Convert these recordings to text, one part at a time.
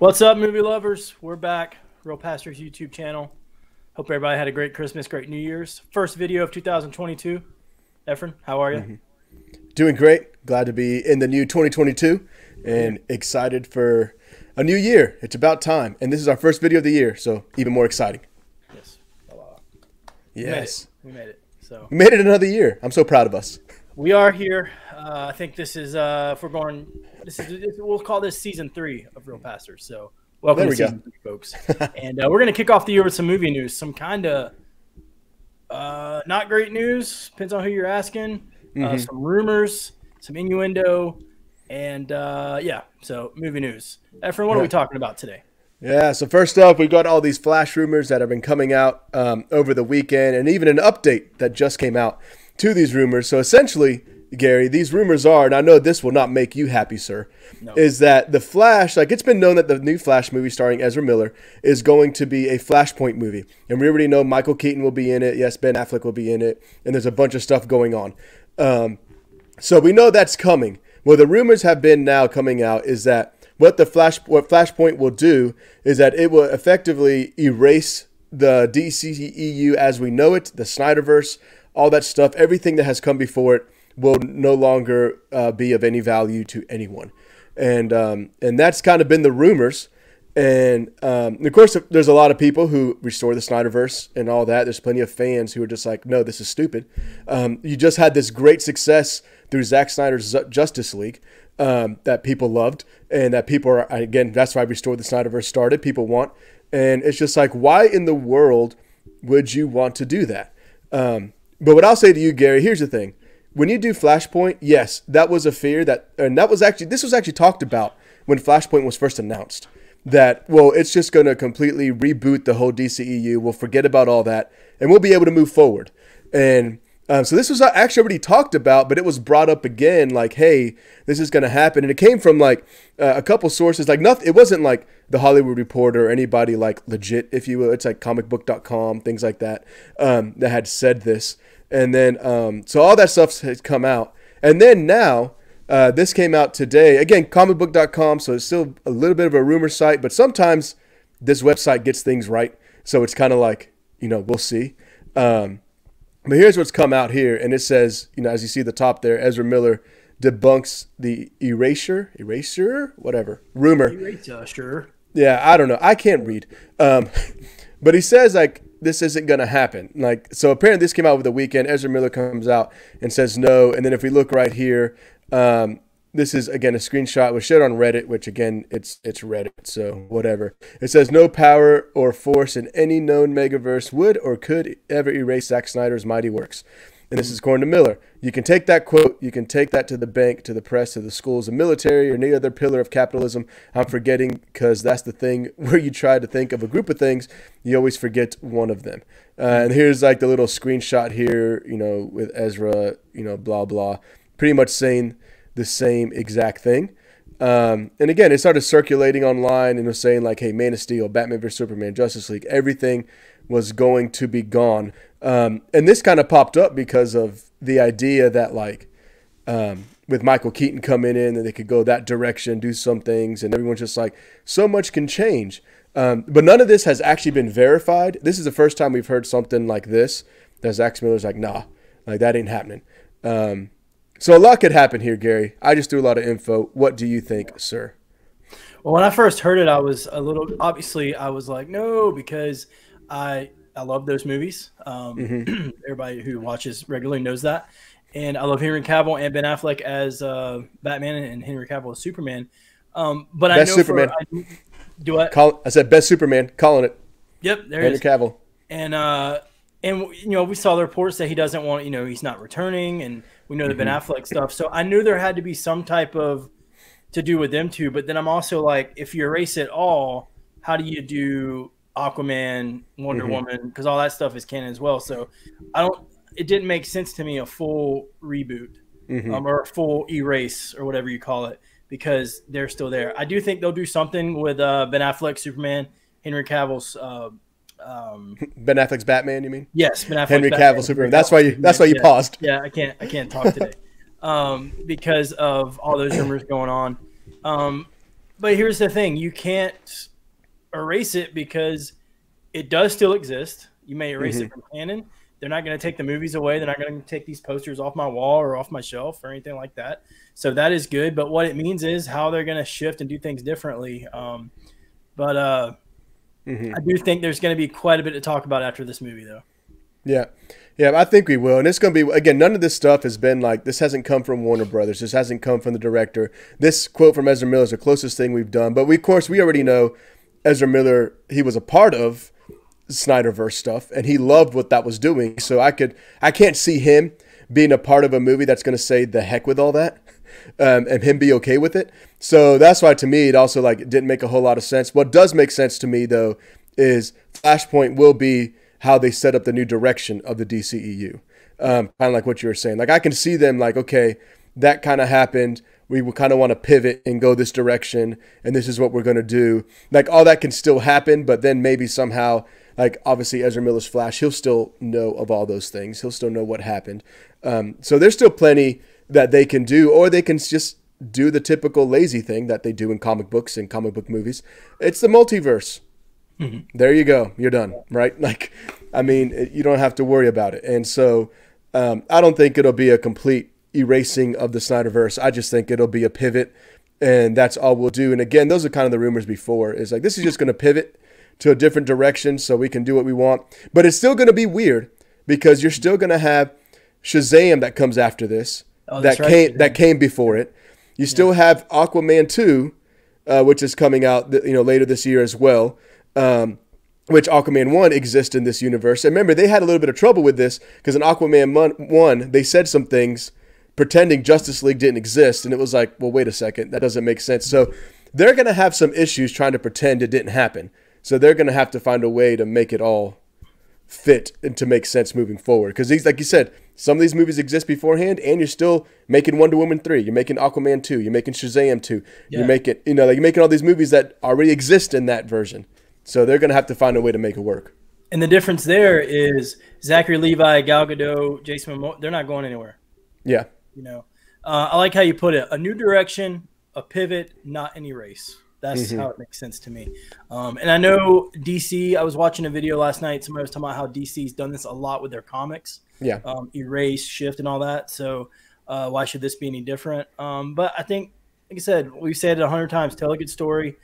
What's up, movie lovers? We're back. Reel Pastors YouTube channel. Hope everybody had a great Christmas, great New Year's. First video of 2022. Efren, how are you? Doing great. Glad to be in the new 2022 and excited for a new year. It's about time. And this is our first video of the year, so even more exciting. Yes. Yes. We made it. So we made it another year. I'm so proud of us. We are here. I think this is we'll call this season 3 of Reel Pastors. So welcome to season 3, folks. And we're going to kick off the year with some movie news, some kind of not great news, depends on who you're asking, some rumors, some innuendo, and yeah, so movie news. Efren, what are we talking about today? Yeah, so first up, we've got all these Flash rumors that have been coming out over the weekend, and even an update that just came out to these rumors. So essentially, Gary, these rumors are, and I know this will not make you happy, sir, is that the Flash, like, it's been known that the new Flash movie starring Ezra Miller is going to be a Flashpoint movie. And we already know Michael Keaton will be in it. Yes, Ben Affleck will be in it. And there's a bunch of stuff going on. So we know that's coming. Well, the rumors have been now coming out is that what Flashpoint will do is that it will effectively erase the DCEU as we know it, the Snyderverse, all that stuff, everything that has come before it will no longer be of any value to anyone. And that's kind of been the rumors. And of course, there's a lot of people who restore the Snyderverse and all that. There's plenty of fans who are just like, no, this is stupid. You just had this great success through Zack Snyder's Justice League that people loved and that people are, again, that's why Restore the Snyderverse started, people want. And it's just like, why in the world would you want to do that? But what I'll say to you, Gary, here's the thing. When you do Flashpoint, yes, that was a fear that, and that was actually, this was actually talked about when Flashpoint was first announced, that, well, it's just going to completely reboot the whole DCEU. We'll forget about all that and we'll be able to move forward. And so this was actually already talked about, but it was brought up again, like, hey, this is going to happen. And it came from like a couple sources, like nothing. It wasn't like The Hollywood Reporter or anybody like legit, if you will. It's like comicbook.com, things like that, that had said this. And then, so all that stuff has come out. And then now, this came out today. Again, comicbook.com, so it's still a little bit of a rumor site. But sometimes this website gets things right. So it's kind of like, you know, we'll see. But here's what's come out here. And it says, you know, as you see the top there, Ezra Miller debunks the rumor. Yeah, I don't know. I can't read. But he says, like, this isn't going to happen. Like, so apparently this came out over the weekend. Ezra Miller comes out and says no. And then if we look right here, this is, again, a screenshot. It was shared on Reddit, which, again, it's Reddit, so whatever. It says, no power or force in any known megaverse would or could ever erase Zack Snyder's mighty works. And this is according to Miller. You can take that quote. You can take that to the bank, to the press, to the schools, the military, or any other pillar of capitalism. I'm forgetting because that's the thing where you try to think of a group of things. You always forget one of them. And here's like the little screenshot here, you know, with Ezra, you know, blah, blah, pretty much saying the same exact thing. And again, it started circulating online and was saying like, hey, Man of Steel, Batman v Superman, Justice League, everything was going to be gone. And this kind of popped up because of the idea that like with Michael Keaton coming in and they could go that direction, do some things, and everyone's just like, so much can change. But none of this has actually been verified. This is the first time we've heard something like this that Zack Miller's like, nah, like that ain't happening. So a lot could happen here, Gary. I just threw a lot of info. What do you think, sir? Well, when I first heard it, I was a little, obviously I was like, no, because I love those movies. Everybody who watches regularly knows that. And I love Henry Cavill and Ben Affleck as Batman and Henry Cavill as Superman. But best I know Superman. I said best Superman, calling it. Yep, there it is. Henry Cavill. And you know, we saw the reports that he doesn't want, you know, he's not returning, and we know the Ben Affleck stuff. So I knew there had to be some type of to do with them two. But then I'm also like, if you erase it all, how do you do Aquaman, Wonder Woman, because all that stuff is canon as well. So I don't. It didn't make sense to me a full reboot or a full erase or whatever you call it, because they're still there. I do think they'll do something with Ben Affleck, Superman, Henry Cavill's. Ben Affleck's Batman, you mean? Yes, Ben Affleck's Henry Cavill Superman. That's why you paused. Yeah, I can't talk today because of all those rumors going on. But here's the thing. You can't erase it because it does still exist. You may erase it from canon. They're not going to take the movies away. They're not going to take these posters off my wall or off my shelf or anything like that. So that is good. But what it means is how they're going to shift and do things differently. I do think there's going to be quite a bit to talk about after this movie, though. Yeah. Yeah, I think we will. And it's going to be, again, none of this stuff has been like, this hasn't come from Warner Brothers. This hasn't come from the director. This quote from Ezra Miller is the closest thing we've done. But we, of course, we already know Ezra Miller, he was a part of Snyderverse stuff, and he loved what that was doing. So I can't see him being a part of a movie that's going to say the heck with all that. And him be okay with it. So that's why, to me, it also like didn't make a whole lot of sense. What does make sense to me, though, is Flashpoint will be how they set up the new direction of the DCEU. Kind of like what you were saying. Like, I can see them like, okay, that kind of happened. We will kind of want to pivot and go this direction, and this is what we're going to do. Like, all that can still happen, but then maybe somehow, like, obviously Ezra Miller's Flash, he'll still know of all those things. He'll still know what happened. So there's still plenty that they can do, or they can just do the typical lazy thing that they do in comic books and comic book movies. It's the multiverse. There you go. You're done, right? Like, I mean, you don't have to worry about it. And so I don't think it'll be a complete erasing of the Snyderverse. I just think it'll be a pivot, and that's all we'll do. And again, those are kind of the rumors before, is like, this is just going to pivot to a different direction so we can do what we want. But it's still going to be weird because you're still going to have Shazam that comes after this. Oh, that came before it. You still have Aquaman 2, which is coming out, you know, later this year as well. Which Aquaman 1 exists in this universe. And remember, they had a little bit of trouble with this because in Aquaman 1, they said some things pretending Justice League didn't exist, and it was like, well, wait a second, that doesn't make sense. So they're going to have some issues trying to pretend it didn't happen. So they're going to have to find a way to make it all fit and to make sense moving forward, because these, like you said, some of these movies exist beforehand, and you're still making Wonder Woman 3, you're making Aquaman 2, you're making Shazam 2, you're making, you know, like, you're making all these movies that already exist in that version. So they're going to have to find a way to make it work. And the difference there is Zachary Levi, Gal Gadot, Jason Momoa, they're not going anywhere. Yeah, you know, I like how you put it: a new direction, a pivot, not an erase. That's how it makes sense to me. And I know DC, I was watching a video last night. Somebody was talking about how DC's done this a lot with their comics. Yeah. Erase, shift, and all that. So why should this be any different? But I think, like I said, we've said it 100 times. Tell a good story.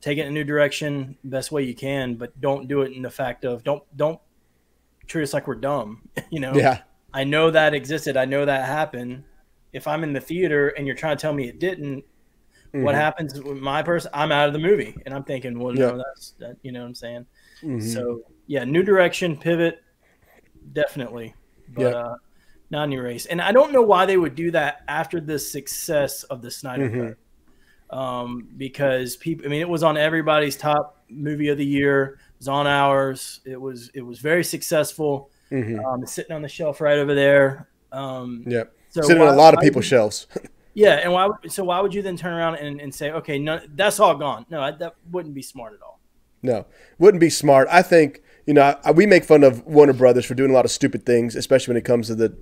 Take it in a new direction best way you can, but don't do it in the fact of don't treat us like we're dumb. You know? Yeah. I know that existed. I know that happened. If I'm in the theater and you're trying to tell me it didn't, what happens with my person? I'm out of the movie, and I'm thinking, well, no, that's you know what I'm saying? So, yeah, new direction, pivot, definitely, but not an erase. And I don't know why they would do that after the success of the Snyder Cut, because people, I mean, it was on everybody's top movie of the year. It was on ours. It was very successful. It's sitting on the shelf right over there. So sitting on a lot of people's shelves. Yeah, and why would you then turn around and say, okay, no, that's all gone? No, that wouldn't be smart at all. No, wouldn't be smart. I think, you know, we make fun of Warner Brothers for doing a lot of stupid things, especially when it comes to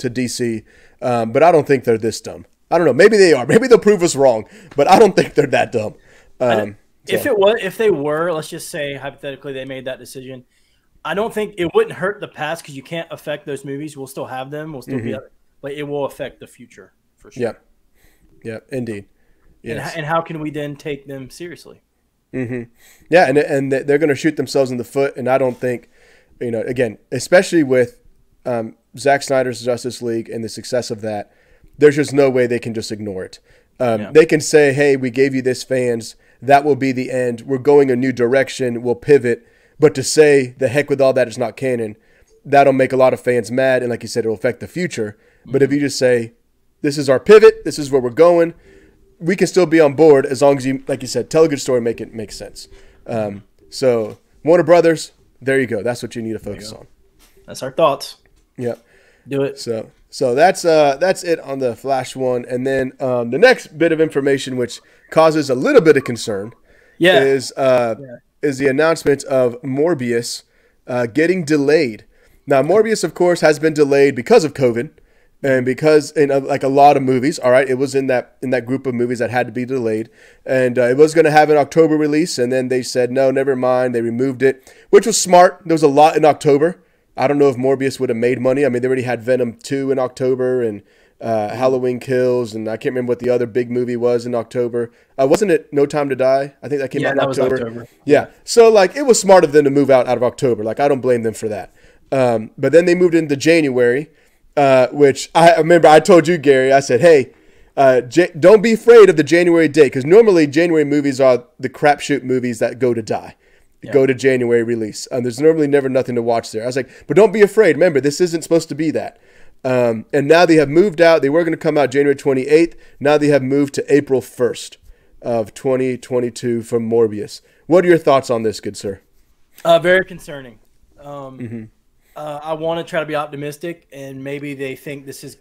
DC. But I don't think they're this dumb. I don't know. Maybe they are. Maybe they'll prove us wrong. But I don't think they're that dumb. If they were, let's just say hypothetically they made that decision, I don't think it wouldn't hurt the past because you can't affect those movies. We'll still have them. We'll still be out, but it will affect the future for sure. Yep. Yeah, indeed. Yes. And how can we then take them seriously? Yeah, and they're going to shoot themselves in the foot. And I don't think, you know, again, especially with Zack Snyder's Justice League and the success of that, there's just no way they can just ignore it. They can say, hey, we gave you this, fans. That will be the end. We're going a new direction. We'll pivot. But to say the heck with all that is not canon, that'll make a lot of fans mad. And like you said, it'll affect the future. But if you just say, this is our pivot, this is where we're going, we can still be on board as long as you, like you said, tell a good story, make it make sense. So Warner Brothers, there you go. That's what you need to focus on. That's our thoughts. Yeah. Do it. So that's it on the Flash one. And then the next bit of information, which causes a little bit of concern, is the announcement of Morbius getting delayed. Now, Morbius, of course, has been delayed because of COVID. And because in like a lot of movies, all right, it was in that group of movies that had to be delayed, and it was going to have an October release, and then they said no, never mind. They removed it, which was smart. There was a lot in October. I don't know if Morbius would have made money. I mean, they already had Venom 2 in October and Halloween Kills, and I can't remember what the other big movie was in October. Wasn't it No Time to Die? I think that came out in October. Was October. Yeah, so like it was smart of them to move out of October. Like I don't blame them for that. But then they moved into January. Which I remember I told you, Gary, I said, hey, don't be afraid of the January date, because normally January movies are the crapshoot movies that go to die, go to January release. There's normally never nothing to watch there. I was like, but don't be afraid. Remember, this isn't supposed to be that. And now they have moved out. They were going to come out January 28th. Now they have moved to April 1st of 2022 for Morbius. What are your thoughts on this, good sir? Very concerning. I want to try to be optimistic, and maybe they think this is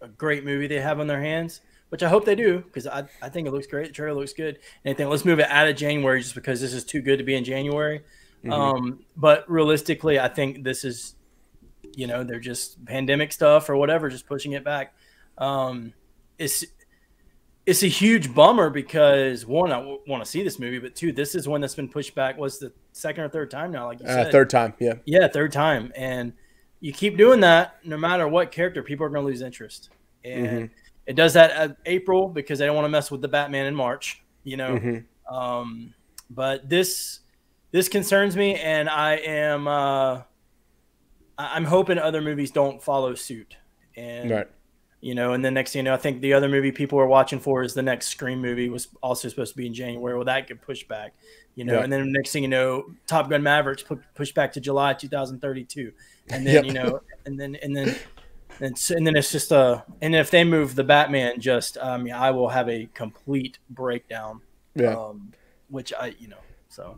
a great movie they have on their hands, which I hope they do, because I think it looks great. The trailer looks good. And I think let's move it out of January just because this is too good to be in January. But realistically, I think this is, you know, they're just pandemic stuff or whatever, just pushing it back. It's a huge bummer because, one, I want to see this movie, but two, this is one that's been pushed back. What's the second or third time now? Like you said, third time, yeah. Yeah, third time. And you keep doing that, no matter what character, people are going to lose interest. And it does that at April because they don't want to mess with the Batman in March, you know. But this concerns me, and I am I'm hoping other movies don't follow suit. And right. You know, and the next thing you know, I think the other movie people are watching for is the next Scream movie was also supposed to be in January. Well, that could push back, you know, and then the next thing you know, Top Gun: Maverick's pushed back to July 2032. And then, you know, and then it's just and if they move the Batman, just, I mean, I will have a complete breakdown, which I, you know, so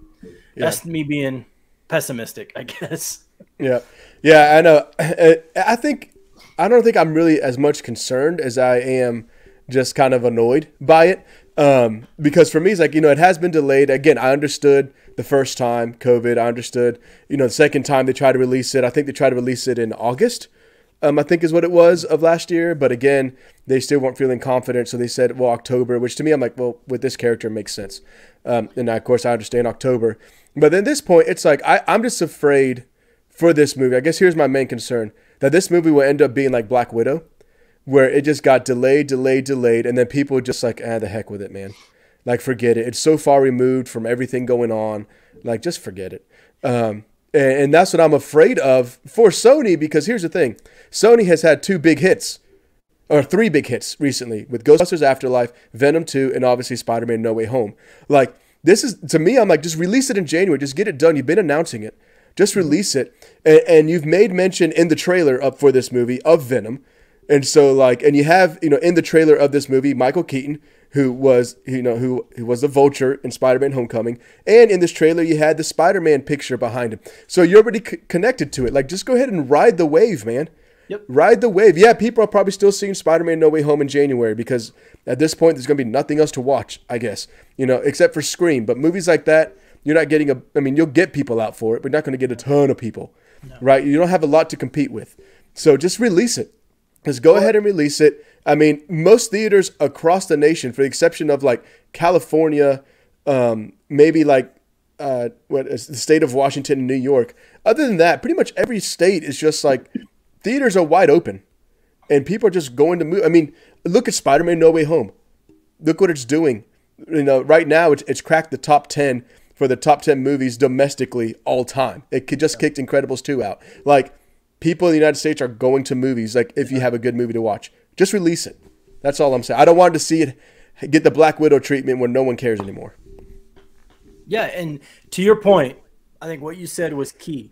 that's me being pessimistic, I guess. Yeah. Yeah, I know. I don't think I'm really as much concerned as I am just kind of annoyed by it. Because for me, it's like, you know, it has been delayed. Again, I understood the first time, COVID. I understood, you know, the second time they tried to release it. I think they tried to release it in August, I think is what it was of last year. But again, they still weren't feeling confident. So they said, well, October, which to me, I'm like, well, with this character, it makes sense. And of course, I understand October. But at this point, it's like, I'm just afraid for this movie. I guess here's my main concern. That this movie will end up being like Black Widow, where it just got delayed, and then people just like, the heck with it, man. Like, forget it. It's so far removed from everything going on. Like, just forget it. And that's what I'm afraid of for Sony, because here's the thing. Sony has had three big hits recently with Ghostbusters Afterlife, Venom 2, and obviously Spider-Man: No Way Home. Like, this is, to me, I'm like, just release it in January. Just get it done. You've been announcing it. Just release it, and you've made mention in the trailer up for this movie of Venom, and so like, and you have, you know, in the trailer of this movie, Michael Keaton, who was the Vulture in Spider-Man: Homecoming, and in this trailer you had the Spider-Man picture behind him, so you're already connected to it. Like, just go ahead and ride the wave, man. Yep. Ride the wave. Yeah, people are probably still seeing Spider-Man: No Way Home in January because at this point there's going to be nothing else to watch, I guess, you know, except for Scream. But movies like that. You're not getting I mean, you'll get people out for it, but you're not going to get a ton of people, right? You don't have a lot to compete with. So just release it. Just go ahead and release it. I mean, most theaters across the nation, for the exception of like California, maybe like the state of Washington and New York. Other than that, pretty much every state is just like theaters are wide open and people are just going to move. I mean, look at Spider-Man: No Way Home. Look what it's doing. You know, right now it's cracked the top 10 for the top 10 movies domestically all time. It just kicked Incredibles 2 out. Like, people in the United States are going to movies. Like, if you have a good movie to watch, just release it. That's all I'm saying. I don't want to see it get the Black Widow treatment where no one cares anymore. Yeah, and to your point, I think what you said was key.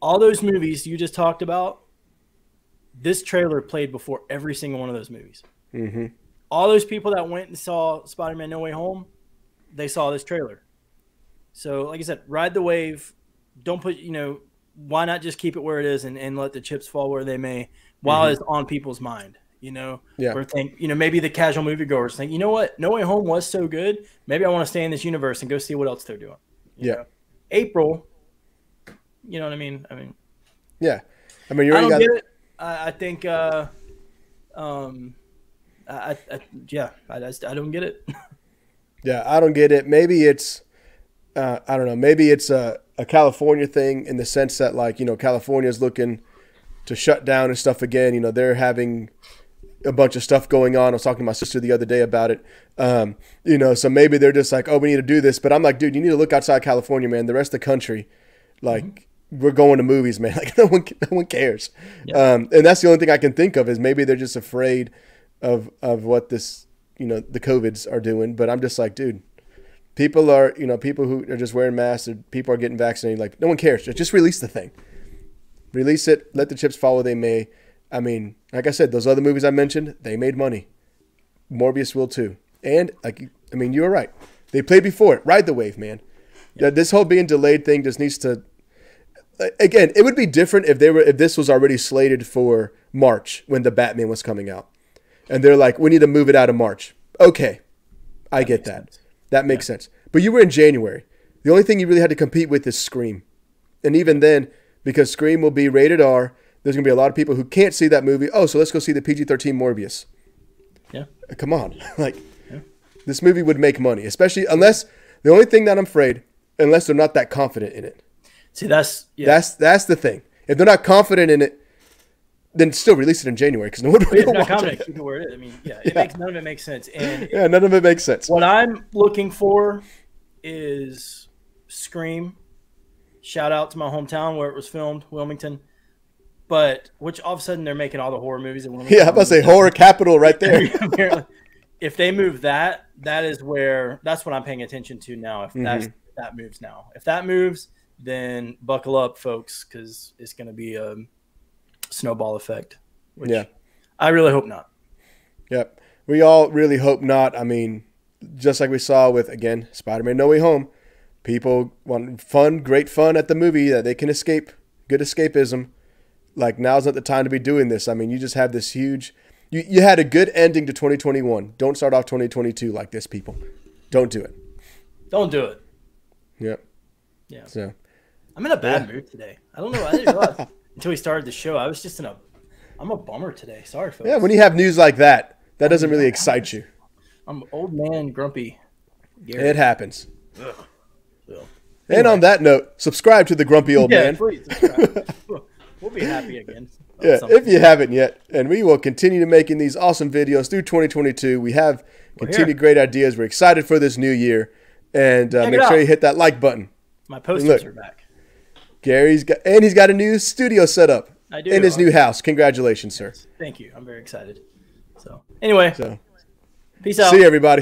All those movies you just talked about, this trailer played before every single one of those movies. All those people that went and saw Spider-Man: No Way Home, they saw this trailer. So, like I said, ride the wave. Don't put, you know, why not just keep it where it is and let the chips fall where they may while it's on people's mind, you know? Yeah. Or think, you know, maybe the casual moviegoers think, you know what? No Way Home was so good. Maybe I want to stay in this universe and go see what else they're doing. You know? April, you know what I mean? Yeah. I mean, you already got it. I think, I don't get it. Yeah, I don't get it. Maybe it's, I don't know. Maybe it's a California thing in the sense that, like, you know, California's looking to shut down and stuff again. You know, they're having a bunch of stuff going on. I was talking to my sister the other day about it. You know, so maybe they're just like, oh, we need to do this. But I'm like, dude, you need to look outside California, man. The rest of the country, like, we're going to movies, man. Like, no one cares. Yeah. And that's the only thing I can think of is maybe they're just afraid of what this, you know, the COVIDs are doing. But I'm just like, dude, people are, you know, people who are just wearing masks, people are getting vaccinated. Like, no one cares. Just release the thing. Release it. Let the chips fall where they may. I mean, like I said, those other movies I mentioned, they made money. Morbius will too. And, like, I mean, you were right. They played before it. Ride the wave, man. Yeah. This whole being delayed thing just needs to... Again, it would be different if they were, if this was already slated for March when the Batman was coming out. And they're like, we need to move it out of March. Okay. I get that. That makes sense. But you were in January. The only thing you really had to compete with is Scream. And even then, because Scream will be rated R... There's going to be a lot of people who can't see that movie. Oh, so let's go see the PG-13 Morbius. Yeah. Come on. Like, yeah. This movie would make money, especially unless the only thing that I'm afraid, unless they're not that confident in it. See, that's the thing. If they're not confident in it, then still release it in January because no one will watch confident, it. Where it is. I mean, yeah, it makes, none of it makes sense. And none of it makes sense. What I'm looking for is Scream. Shout out to my hometown where it was filmed, Wilmington. But which all of a sudden they're making all the horror movies. Yeah, I'm about to say horror capital right there. If they move that, that is where, that's what I'm paying attention to now. If that moves now, if that moves, then buckle up, folks, because it's going to be a snowball effect. Which I really hope not. Yep, we all really hope not. I mean, just like we saw with again Spider-Man: No Way Home, people want fun, great fun at the movie that they can escape. Good escapism. Like, now's not the time to be doing this. I mean, you just have this huge... You had a good ending to 2021. Don't start off 2022 like this, people. Don't do it. Don't do it. Yep. Yeah. So, I'm in a bad mood today. I don't know. I didn't realize until we started the show. I was just in a... I'm a bummer today. Sorry, folks. Yeah, when you have news like that, that doesn't really excite you. I'm old man grumpy. Gary. It happens. Ugh. Anyway. And on that note, subscribe to the grumpy old man. Please subscribe. We'll be happy again. Yeah, if you haven't yet. And we will continue to making these awesome videos through 2022. We have continued great ideas. We're excited for this new year. And make sure you hit that like button. My posters are back. Gary's got, and he's got a new studio set up. I do. In his new house. Congratulations, sir. Thank you. I'm very excited. So, anyway. Peace out. See you, everybody.